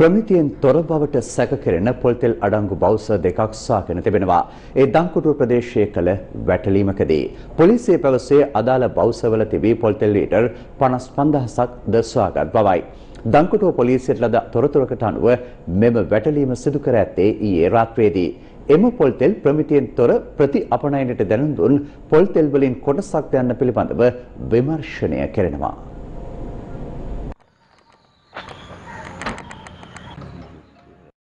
ප්‍රමිතියෙන් තොර බවට සැකකෙරෙන පොල්තෙල් අඩංගු බවුසර් දෙකක් සාගෙන තිබෙනවා. ඒ දංකුඩුව ප්‍රදේශයේ කළ වැටලීමකදී පොලිසිය පැවසේ අදාළ බවුසර්වල තිබී පොල්තෙල් ලීටර් 55000ක් ද සොයාගත් බවයි. දංකුඩුව පොලිසියට ලද තොරතුරකට අනුව මෙම වැටලීම සිදු කර ඇත්තේ ඊයේ රාත්‍රියේදී. එම පොල්තෙල් ප්‍රමිතියෙන් තොර ප්‍රති අපනයනට දැනුම් දුන් පොල්තෙල් වලින් කොටසක් දැන්න පිළිබඳව විමර්ශනය කෙරෙනවා.